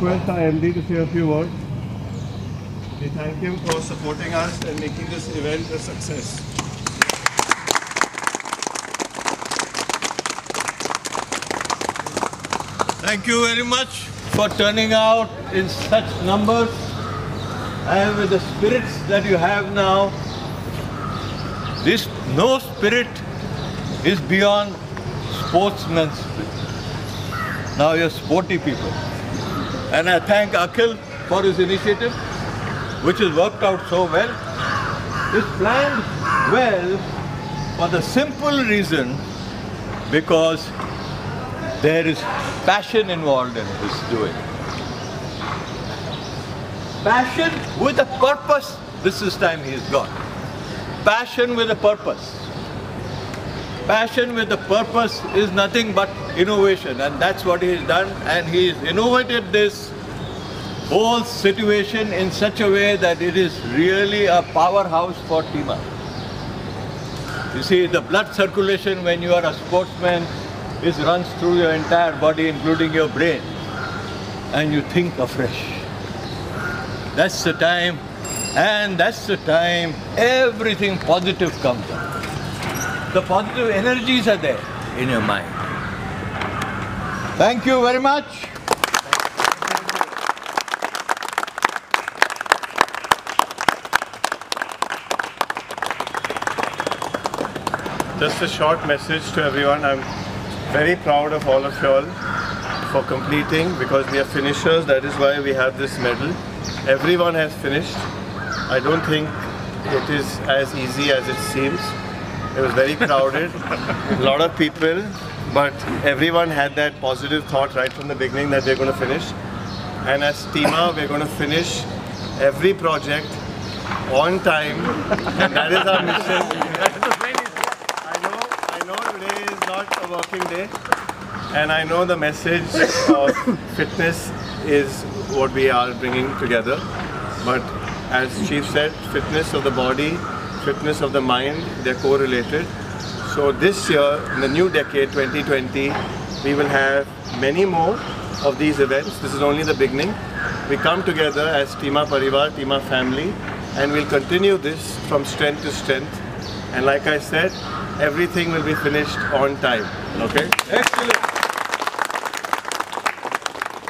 request our MD to say a few words. We thank him for supporting us and making this event a success. Thank you very much for turning out in such numbers and with the spirits that you have now. This no spirit is beyond sportsman's spirit. Now you're sporty people. And I thank Akhil for his initiative, which has worked out so well. It's planned well for the simple reason because there is passion involved in this doing. Passion with a purpose, this time he has got. Passion with a purpose. Passion with a purpose is nothing but innovation, and that's what he has done, and he has innovated this whole situation in such a way that it is really a powerhouse for Tema. You see, the blood circulation when you are a sportsman, it runs through your entire body, including your brain, and you think afresh. That's the time, and that's the time everything positive comes up. The positive energies are there in your mind. Thank you very much. Just a short message to everyone. I'm very proud of all of you all for completing, because we are finishers. That is why we have this medal. Everyone has finished. I don't think it is as easy as it seems. It was very crowded, a lot of people, but everyone had that positive thought right from the beginning that they're going to finish. And as Tema, we're going to finish every project on time, and that is our mission. A working day, and I know the message of fitness is what we are bringing together, but as Chief said, fitness of the body, fitness of the mind, they're correlated. So this year, in the new decade 2020, we will have many more of these events. This is only the beginning. We come together as Tema Parivar, Tema family, and we'll continue this from strength to strength. And like I said, everything will be finished on time. Okay? Excellent.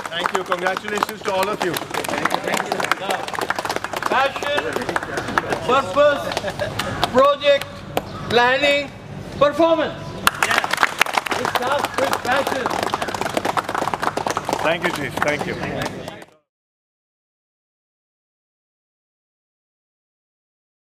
Thank you. Congratulations to all of you. Thank you. Thank you. Now, passion, purpose, project, planning, performance. Yeah. It starts with passion. Thank you, Chief. Thank you. Thank you.